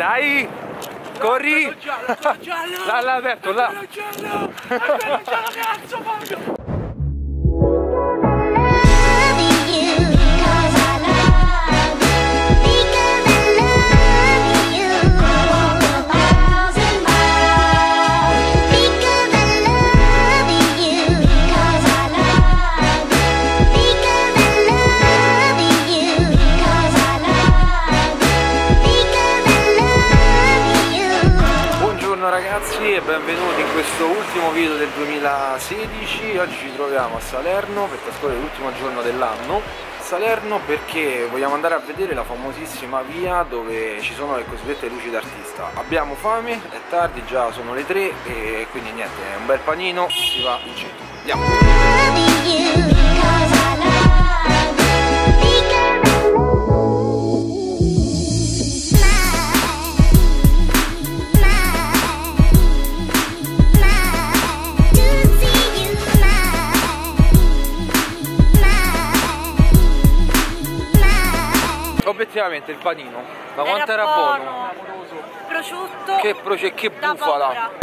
Dai! Corri! Giallo! Là, là, Alberto, là! Giallo! Cazzo, Fabio! Ragazzi e benvenuti in questo ultimo video del 2016. Oggi ci troviamo a Salerno per trascorrere l'ultimo giorno dell'anno. Salerno perché vogliamo andare a vedere la famosissima via dove ci sono le cosiddette luci d'artista. Abbiamo fame, è tardi, già sono le 3 e quindi niente, un bel panino, si va in centro. Andiamo! Effettivamente il panino, ma quanto era buono! Prosciutto, che bufala!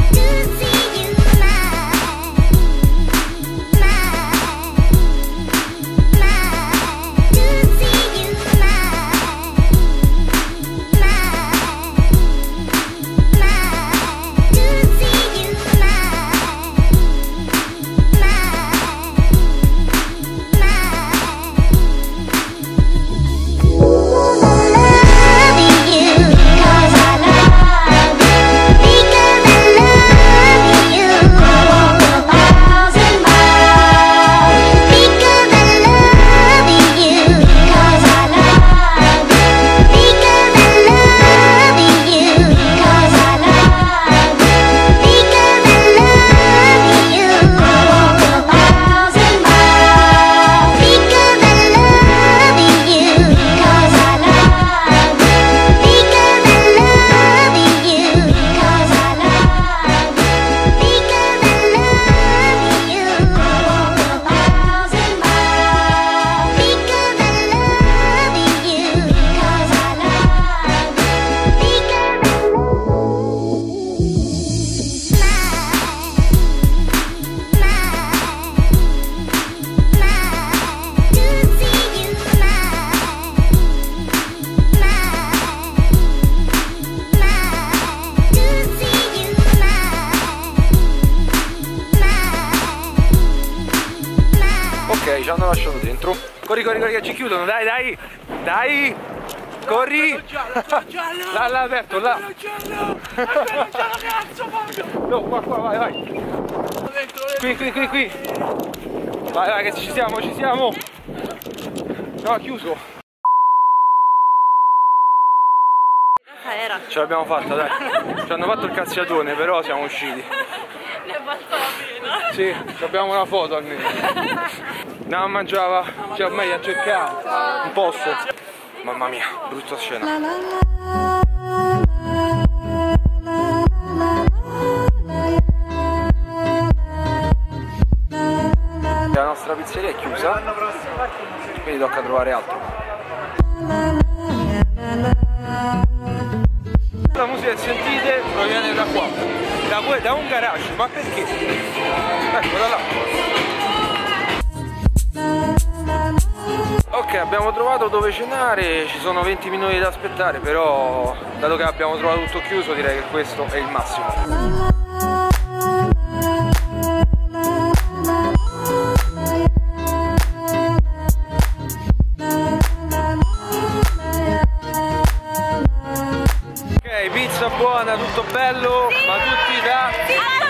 Ok, ci hanno lasciato dentro. Corri, corri, corri, che ci chiudono, dai, dai! Dai! Corri! Là, là, Alberto, là! No, qua, qua, vai, vai! Qui! Vai, vai, che ci siamo! No, ha chiuso! Ce l'abbiamo fatta, dai! Ci hanno fatto il cazziatone, però siamo usciti! Ne è basta la pena! Sì, abbiamo una foto almeno! No, mangiava, cioè ormai a cercare un posto. Mamma mia, brutta scena. La nostra pizzeria è chiusa, quindi tocca trovare altro. La musica che sentite proviene da qua, da un garage, ma perché? Eccola là. Ok, abbiamo trovato dove cenare, ci sono 20 minuti da aspettare, però dato che abbiamo trovato tutto chiuso direi che questo è il massimo. Ok, pizza buona, tutto bello, ma tutti da...